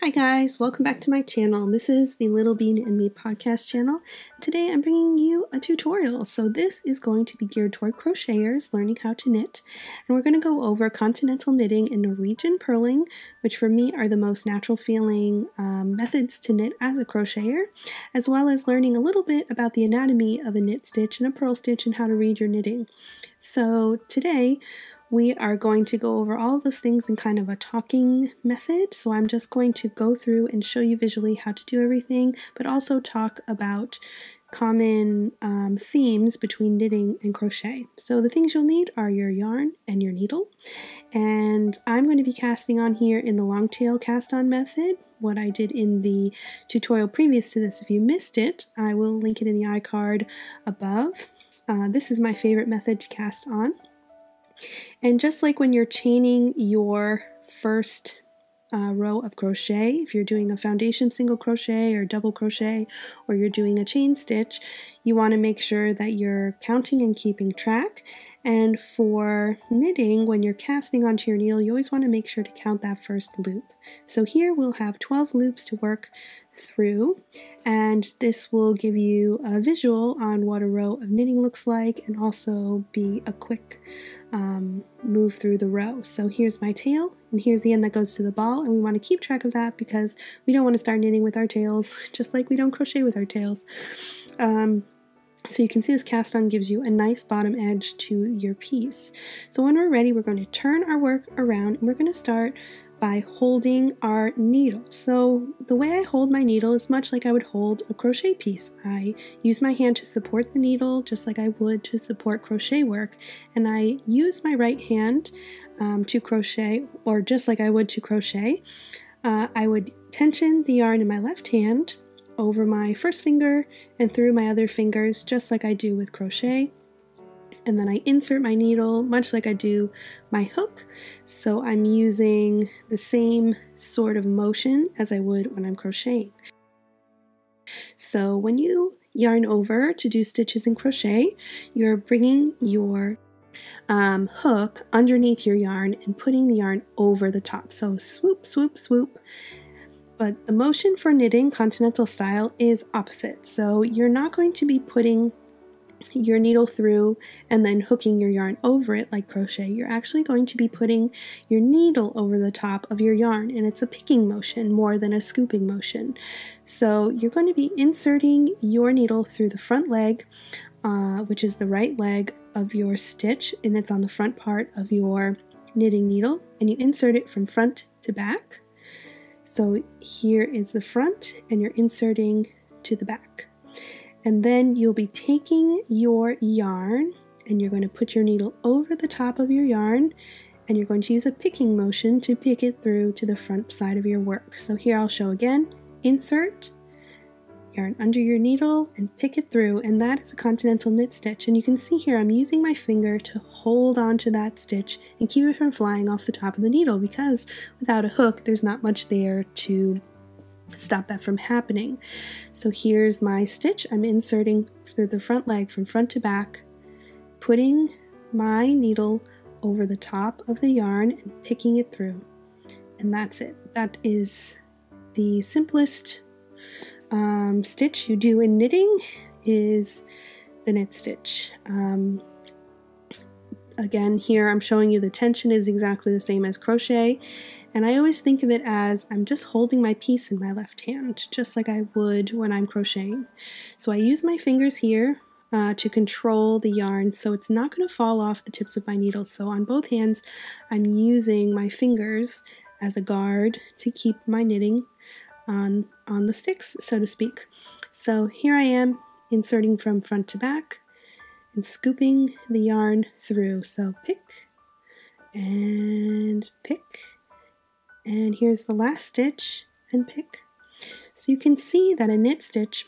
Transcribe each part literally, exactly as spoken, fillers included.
Hi guys, welcome back to my channel. This is the Little Bean and Me podcast channel. Today I'm bringing you a tutorial. So this is going to be geared toward crocheters learning how to knit. And we're going to go over continental knitting and Norwegian purling, which for me are the most natural feeling um, methods to knit as a crocheter, as well as learning a little bit about the anatomy of a knit stitch and a purl stitch and how to read your knitting. So today, we are going to go over all those things in kind of a talking method. So I'm just going to go through and show you visually how to do everything, but also talk about common um, themes between knitting and crochet. So the things you'll need are your yarn and your needle. And I'm going to be casting on here in the long tail cast on method, what I did in the tutorial previous to this. If you missed it, I will link it in the iCard above. Uh, this is my favorite method to cast on. And just like when you're chaining your first uh, row of crochet, if you're doing a foundation single crochet or double crochet, or you're doing a chain stitch, you want to make sure that you're counting and keeping track. And for knitting, when you're casting onto your needle, you always want to make sure to count that first loop. So here we'll have twelve loops to work through, and this will give you a visual on what a row of knitting looks like and also be a quick um, move through the row. So here's my tail, and here's the end that goes to the ball, and we want to keep track of that because we don't want to start knitting with our tails, just like we don't crochet with our tails. Um, So you can see this cast on gives you a nice bottom edge to your piece. So when we're ready, we're going to turn our work around, and we're going to start by holding our needle. So the way I hold my needle is much like I would hold a crochet piece. I use my hand to support the needle just like I would to support crochet work, and I use my right hand um, to crochet, or just like I would to crochet. Uh, I would tension the yarn in my left hand over my first finger and through my other fingers, just like I do with crochet, and then I insert my needle much like I do my hook. So I'm using the same sort of motion as I would when I'm crocheting. So when you yarn over to do stitches in crochet, you're bringing your um, hook underneath your yarn and putting the yarn over the top. So swoop, swoop, swoop. But the motion for knitting continental style is opposite. So you're not going to be putting your needle through and then hooking your yarn over it like crochet. You're actually going to be putting your needle over the top of your yarn, and it's a picking motion more than a scooping motion. So you're going to be inserting your needle through the front leg, uh, which is the right leg of your stitch, and it's on the front part of your knitting needle, and you insert it from front to back. So here is the front, and you're inserting to the back. And then you'll be taking your yarn, and you're going to put your needle over the top of your yarn, and you're going to use a picking motion to pick it through to the front side of your work. So here I'll show again, insert, yarn under your needle, and pick it through, and that is a continental knit stitch. And you can see here I'm using my finger to hold on to that stitch and keep it from flying off the top of the needle, because without a hook there's not much there to stop that from happening. So here's my stitch. I'm inserting through the front leg from front to back, putting my needle over the top of the yarn and picking it through, and that's it. That is the simplest Um, stitch you do in knitting, is the knit stitch. Um, again, here I'm showing you the tension is exactly the same as crochet, and I always think of it as I'm just holding my piece in my left hand, just like I would when I'm crocheting. So I use my fingers here uh, to control the yarn, so it's not going to fall off the tips of my needle. So on both hands, I'm using my fingers as a guard to keep my knitting on on the sticks, so to speak. So here I am inserting from front to back and scooping the yarn through. So pick and pick, and here's the last stitch, and pick. So you can see that a knit stitch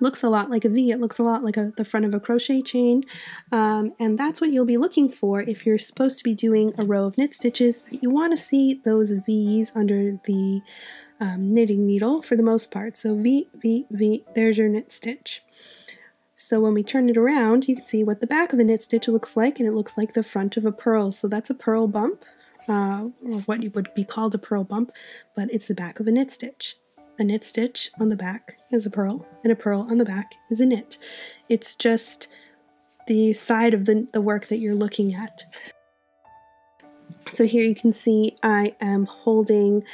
looks a lot like a V. It looks a lot like a, the front of a crochet chain, um, and that's what you'll be looking for if you're supposed to be doing a row of knit stitches. You want to see those V's under the Um, knitting needle for the most part. So V, V, V, there's your knit stitch. So when we turn it around, you can see what the back of a knit stitch looks like, and it looks like the front of a purl. So that's a purl bump. uh, or what you would be called a purl bump, but it's the back of a knit stitch. A knit stitch on the back is a purl, and a purl on the back is a knit. It's just the side of the, the work that you're looking at. So here you can see I am holding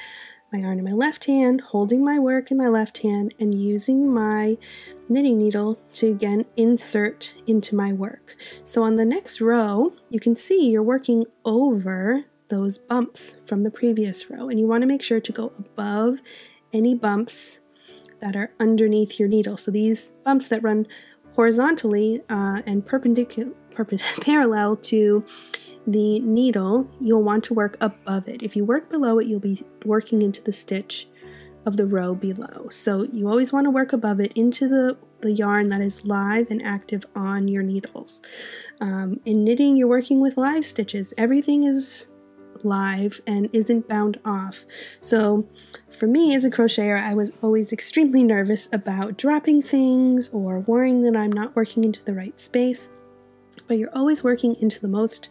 my yarn in my left hand, holding my work in my left hand, and using my knitting needle to again insert into my work. So on the next row, you can see you're working over those bumps from the previous row, and you want to make sure to go above any bumps that are underneath your needle. So these bumps that run horizontally uh, and perpendicular, perpendicular, parallel to the needle, you'll want to work above it. If you work below it, you'll be working into the stitch of the row below. So you always want to work above it into the, the yarn that is live and active on your needles. Um, in knitting, you're working with live stitches. Everything is live and isn't bound off. So for me as a crocheter, I was always extremely nervous about dropping things or worrying that I'm not working into the right space. But you're always working into the most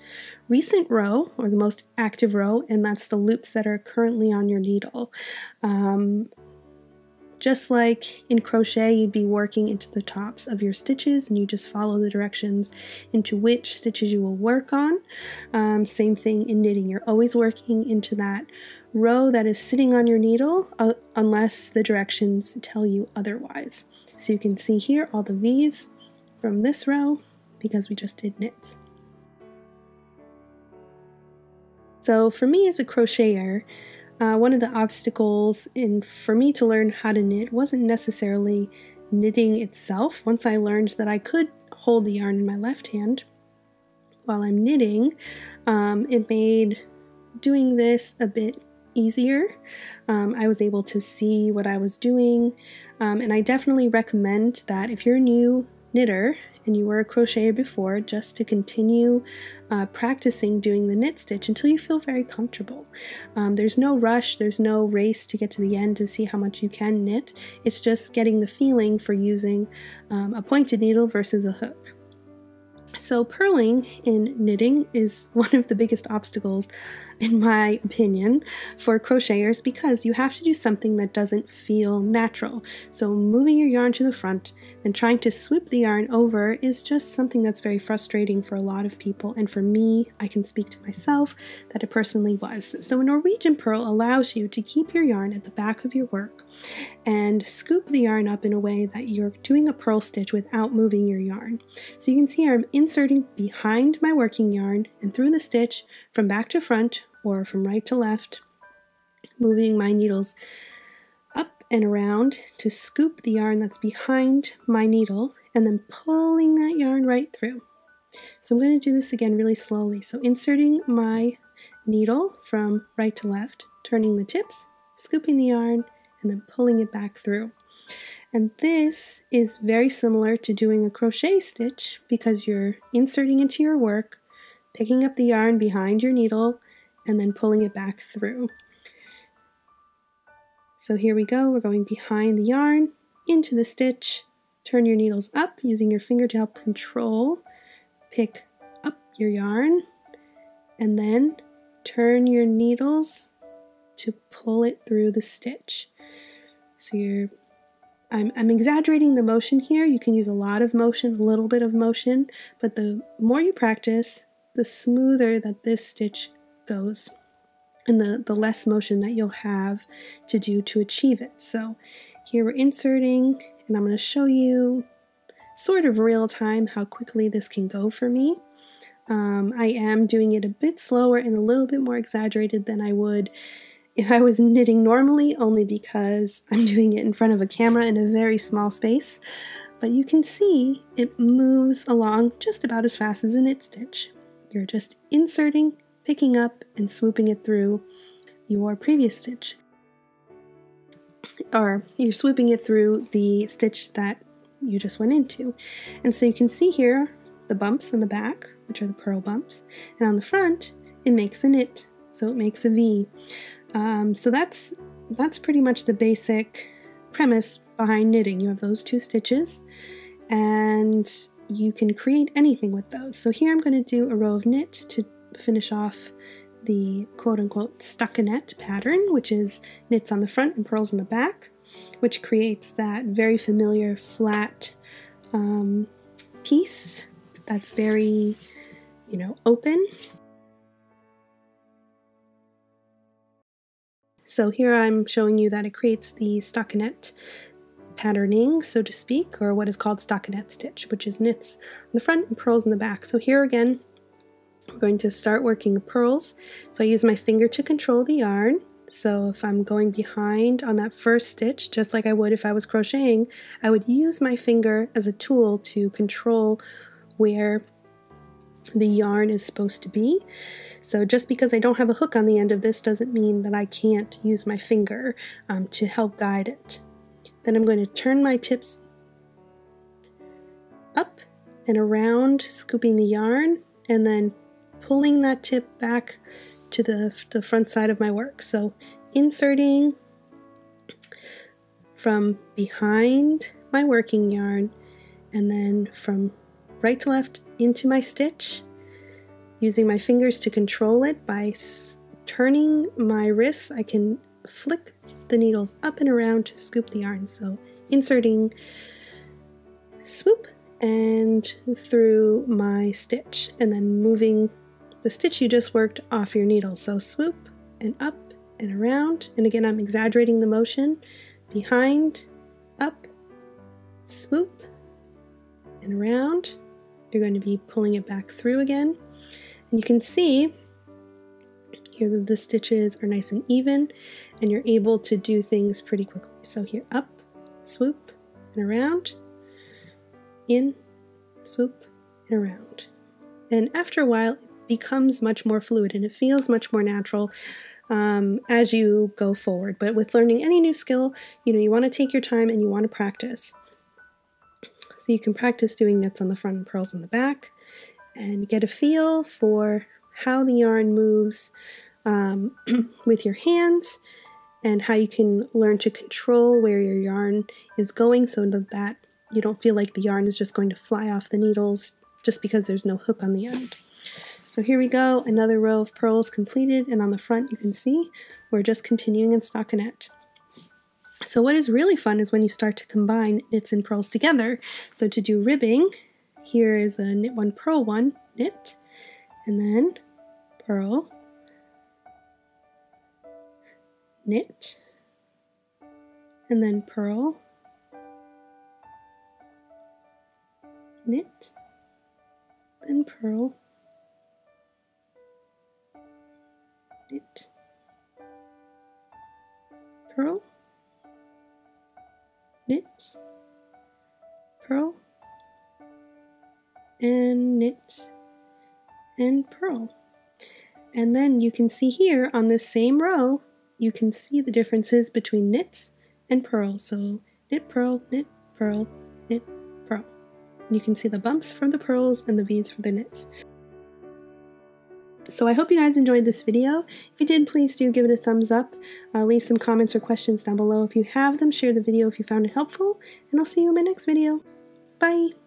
recent row or the most active row, and that's the loops that are currently on your needle. Um, just like in crochet, you'd be working into the tops of your stitches, and you just follow the directions into which stitches you will work on. Um, same thing in knitting, you're always working into that row that is sitting on your needle uh, unless the directions tell you otherwise. So you can see here all the V's from this row, because we just did knits. So for me as a crocheter, uh, one of the obstacles in for me to learn how to knit wasn't necessarily knitting itself. Once I learned that I could hold the yarn in my left hand while I'm knitting, um, it made doing this a bit easier. Um, I was able to see what I was doing, um, and I definitely recommend that if you're a new knitter and you were a crocheter before, just to continue uh, practicing doing the knit stitch until you feel very comfortable. Um, there's no rush, there's no race to get to the end to see how much you can knit. It's just getting the feeling for using um, a pointed needle versus a hook. So purling in knitting is one of the biggest obstacles, in my opinion, for crocheters, because you have to do something that doesn't feel natural. So moving your yarn to the front and trying to sweep the yarn over is just something that's very frustrating for a lot of people, and for me, I can speak to myself that it personally was. So a Norwegian purl allows you to keep your yarn at the back of your work and scoop the yarn up in a way that you're doing a purl stitch without moving your yarn. So you can see I'm inserting behind my working yarn and through the stitch from back to front or from right to left, moving my needles up and around to scoop the yarn that's behind my needle and then pulling that yarn right through. So I'm going to do this again really slowly. So inserting my needle from right to left, turning the tips, scooping the yarn, and then pulling it back through. And this is very similar to doing a crochet stitch, because you're inserting into your work, picking up the yarn behind your needle, and then pulling it back through. So here we go, we're going behind the yarn, into the stitch, turn your needles up using your finger to help control, pick up your yarn, and then turn your needles to pull it through the stitch. So you're, I'm, I'm exaggerating the motion here, you can use a lot of motion, a little bit of motion, but the more you practice, the smoother that this stitch goes, and the, the less motion that you'll have to do to achieve it. So here we're inserting, and I'm going to show you sort of real time how quickly this can go for me. Um, I am doing it a bit slower and a little bit more exaggerated than I would if I was knitting normally, only because I'm doing it in front of a camera in a very small space. But you can see it moves along just about as fast as a knit stitch. You're just inserting, picking up, and swooping it through your previous stitch, or you're swooping it through the stitch that you just went into. And so you can see here the bumps on the back, which are the purl bumps, and on the front it makes a knit, so it makes a V. Um, so that's that's pretty much the basic premise behind knitting. You have those two stitches, and you can create anything with those. So here I'm going to do a row of knit to finish off the quote-unquote stockinette pattern, which is knits on the front and purls on the back, which creates that very familiar flat um, piece that's very, you know, open. So here I'm showing you that it creates the stockinette patterning, so to speak, or what is called stockinette stitch, which is knits on the front and purls in the back. So here again, I'm going to start working purls. So I use my finger to control the yarn. So if I'm going behind on that first stitch, just like I would if I was crocheting, I would use my finger as a tool to control where the yarn is supposed to be. So just because I don't have a hook on the end of this doesn't mean that I can't use my finger um, to help guide it. Then I'm going to turn my tips up and around, scooping the yarn, and then pulling that tip back to the, the front side of my work. So inserting from behind my working yarn, and then from right to left into my stitch, using my fingers to control it. By turning my wrists, I can flick the needles up and around to scoop the yarn. So inserting, swoop, and through my stitch, and then moving the stitch you just worked off your needle. So swoop and up and around, and again I'm exaggerating the motion. Behind, up, swoop, and around. You're going to be pulling it back through again, and you can see here that the stitches are nice and even, and you're able to do things pretty quickly. So here, up, swoop, and around, in, swoop, and around. And after a while, it becomes much more fluid, and it feels much more natural um, as you go forward. But with learning any new skill, you know, you want to take your time and you want to practice. So you can practice doing knits on the front and purls on the back, and get a feel for how the yarn moves um, with your hands, and how you can learn to control where your yarn is going, so that you don't feel like the yarn is just going to fly off the needles just because there's no hook on the end. So here we go, another row of purls completed, and on the front you can see we're just continuing in stockinette. So what is really fun is when you start to combine knits and purls together. So to do ribbing, here is a knit one, purl one, knit, and then purl, knit, and then purl, knit, then purl, knit, purl, knit, purl, and knit, and purl. And then you can see here on this same row, you can see the differences between knits and purl. So knit, purl, knit, purl, knit, purl. And you can see the bumps from the purls and the V's for the knits. So I hope you guys enjoyed this video. If you did, please do give it a thumbs up. Uh, leave some comments or questions down below if you have them. Share the video if you found it helpful, and I'll see you in my next video. Bye!